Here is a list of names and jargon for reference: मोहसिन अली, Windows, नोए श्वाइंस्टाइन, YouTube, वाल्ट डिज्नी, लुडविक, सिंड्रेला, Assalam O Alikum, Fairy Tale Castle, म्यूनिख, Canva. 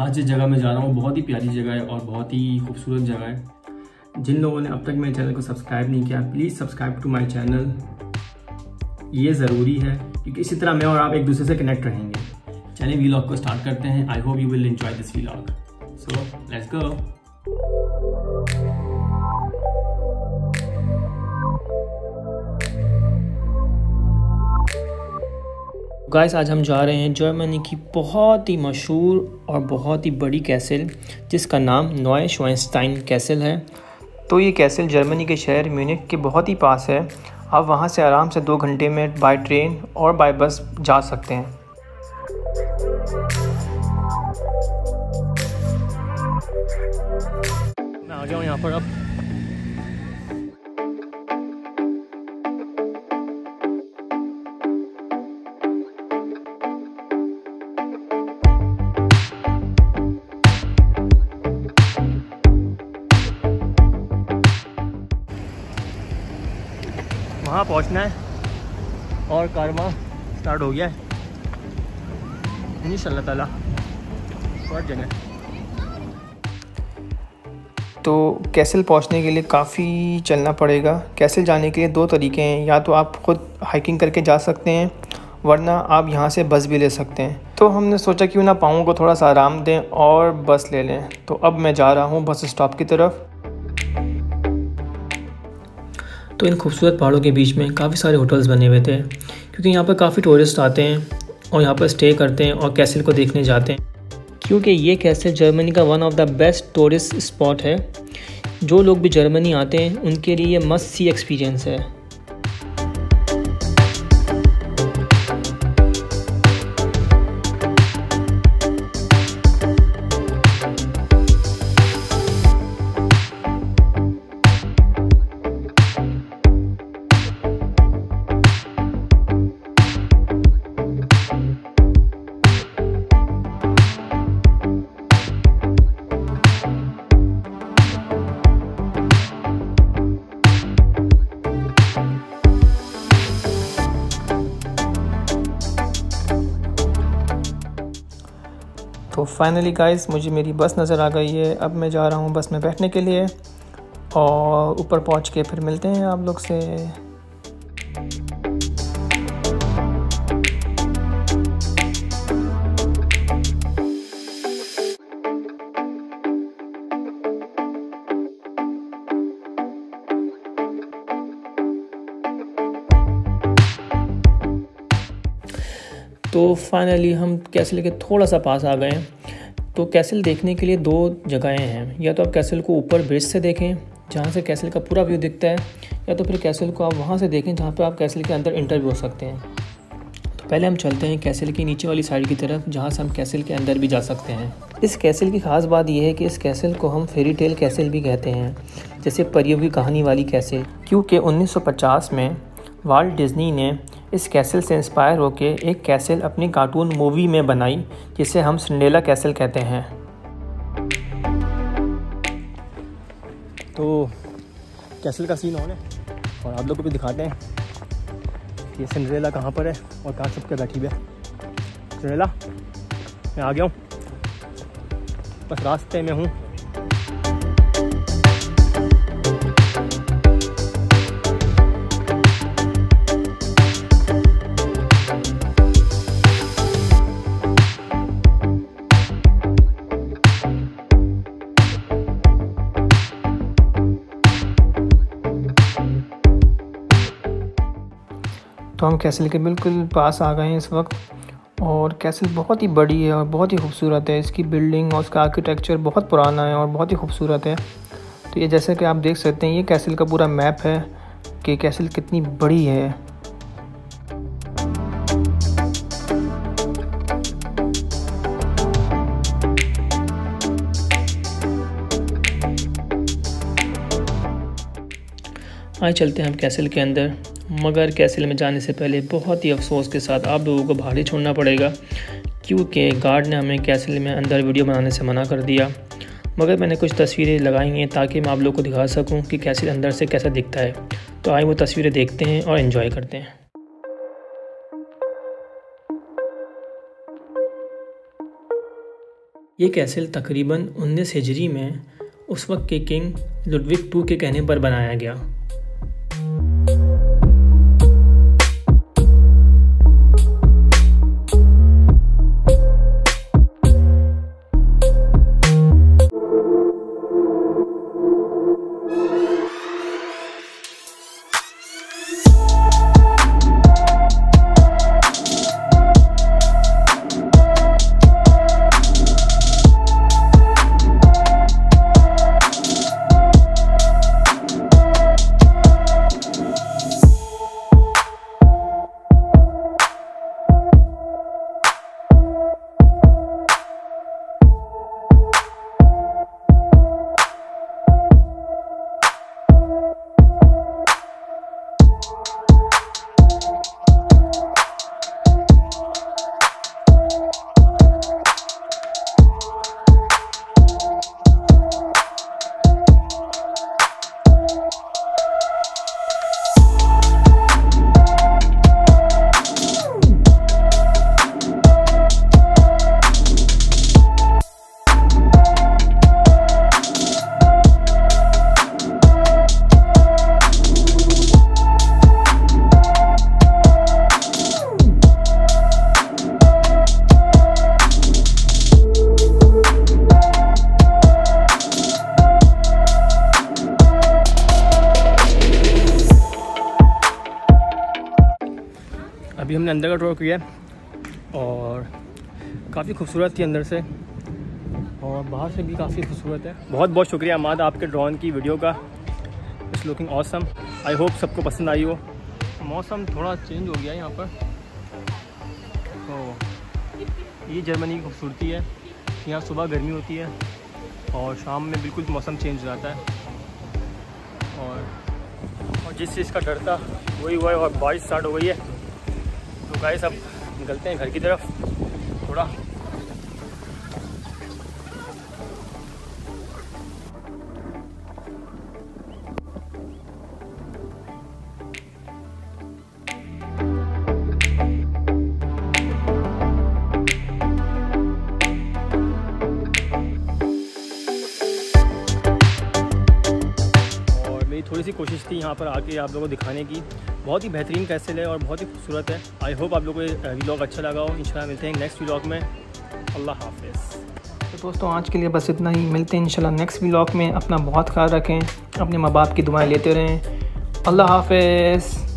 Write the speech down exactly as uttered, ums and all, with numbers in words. आज जिस जगह मैं जा रहा हूँ बहुत ही प्यारी जगह है और बहुत ही खूबसूरत जगह है। जिन लोगों ने अब तक मेरे चैनल को सब्सक्राइब नहीं किया, please subscribe to my channel, ये ज़रूरी है क्योंकि इसी तरह मैं और आप एक दूसरे से कनेक्ट रहेंगे। चलिए व्लॉग को स्टार्ट करते हैं। I hope you will enjoy this vlog, so let's go. Guys, आज हम जा रहे हैं जर्मनी की बहुत ही मशहूर और बहुत ही बड़ी कैसल जिसका नाम नोए श्वाइंस्टाइन कैसल है। तो ये कैसल जर्मनी के शहर म्यूनिख के बहुत ही पास है। आप वहाँ से आराम से दो घंटे में बाय ट्रेन और बाय बस जा सकते हैं। मैं आ गया हूँ यहाँ पर। अब वहाँ पहुँचना है और कारवां स्टार्ट हो गया है, इंशाल्लाह ताला बहुत जगह। तो कैसल पहुँचने के लिए काफ़ी चलना पड़ेगा। कैसल जाने के लिए दो तरीके हैं, या तो आप ख़ुद हाइकिंग करके जा सकते हैं वरना आप यहाँ से बस भी ले सकते हैं। तो हमने सोचा क्यों ना पाँवों को थोड़ा सा आराम दें और बस ले लें। तो अब मैं जा रहा हूँ बस स्टॉप की तरफ। तो इन खूबसूरत पहाड़ों के बीच में काफ़ी सारे होटल्स बने हुए थे क्योंकि यहाँ पर काफ़ी टूरिस्ट आते हैं और यहाँ पर स्टे करते हैं और कैसल को देखने जाते हैं, क्योंकि ये कैसल जर्मनी का one of the best tourist spot है। जो लोग भी जर्मनी आते हैं उनके लिए ये मस्ट सी एक्सपीरियंस है। तो फाइनली गाइस, मुझे मेरी बस नज़र आ गई है। अब मैं जा रहा हूँ बस में बैठने के लिए और ऊपर पहुँच के फिर मिलते हैं आप लोग से। तो फाइनली हम कैसल के थोड़ा सा पास आ गए हैं। तो कैसल देखने के लिए दो जगहें हैं, या तो आप कैसल को ऊपर ब्रिज से देखें जहाँ से कैसल का पूरा व्यू दिखता है, या तो फिर कैसल को आप वहाँ से देखें जहाँ पर आप कैसल के अंदर एंटर भी हो सकते हैं। तो पहले हम चलते हैं कैसल की नीचे वाली साइड की तरफ जहाँ से हम कैसल के अंदर भी जा सकते हैं। इस कैसल की ख़ास बात यह है कि इस कैसल को हम फेरी टेल कैसल भी कहते हैं, जैसे परियों की कहानी वाली कैसल, क्योंकि उन्नीस सौ पचास में वाल्ट डिज्नी ने इस कैसल से इंस्पायर होकर एक कैसल अपनी कार्टून मूवी में बनाई जिसे हम सिंड्रेला कैसल कहते हैं। तो कैसल का सीन ऑन है और आप लोगों को भी दिखाते हैं कि सिंड्रेला कहाँ पर है और कहाँ छुप के बैठी है। सिंड्रेला, मैं आ गया हूँ, बस रास्ते में हूँ। तो हम कैसल के बिल्कुल पास आ गए हैं इस वक्त, और कैसल बहुत ही बड़ी है और बहुत ही खूबसूरत है। इसकी बिल्डिंग और उसका आर्किटेक्चर बहुत पुराना है और बहुत ही खूबसूरत है। तो ये जैसा कि आप देख सकते हैं, ये कैसल का पूरा मैप है कि कैसल कितनी बड़ी है। आइए चलते हैं हम कैसल के अंदर, मगर कैसल में जाने से पहले बहुत ही अफसोस के साथ आप लोगों को बाहर ही छोड़ना पड़ेगा क्योंकि गार्ड ने हमें कैसल में अंदर वीडियो बनाने से मना कर दिया। मगर मैंने कुछ तस्वीरें लगाई हैं ताकि मैं आप लोगों को दिखा सकूं कि कैसल अंदर से कैसा दिखता है। तो आइए वो तस्वीरें देखते हैं और एंजॉय करते हैं। ये कैसल तकरीबन उन्नीस हिजरी में उस वक्त के किंग लुडविक टू के कहने पर बनाया गया। अभी हमने अंदर का टूर किया और काफ़ी खूबसूरत थी अंदर से और बाहर से भी काफ़ी खूबसूरत है। बहुत बहुत शुक्रिया अमाद आपके ड्रोन की वीडियो का। It's looking awesome. I hope सबको पसंद आई हो। मौसम थोड़ा चेंज हो गया यहाँ पर तो ये जर्मनी की खूबसूरती है। यहाँ सुबह गर्मी होती है और शाम में बिल्कुल मौसम चेंज हो जाता है और, और जिस चीज़ का डर था वही हुआ है और बारिश स्टार्ट हो गई है। तो गाइस अब निकलते हैं घर की तरफ। थोड़ा थोड़ी सी कोशिश थी यहाँ पर आके आप लोगों को दिखाने की। बहुत ही बेहतरीन कैसल है और बहुत ही खूबसूरत है। आई होप आप लोगों को व्लॉग अच्छा लगा हो। इंशाल्लाह मिलते हैं नेक्स्ट व्लॉग में। अल्लाह हाफिज़। तो दोस्तों आज के लिए बस इतना ही। मिलते हैं इंशाल्लाह नेक्स्ट व्लॉग में। अपना बहुत ख्याल रखें। अपने माँ बाप की दुआएं लेते रहें। अल्लाह हाफिज़।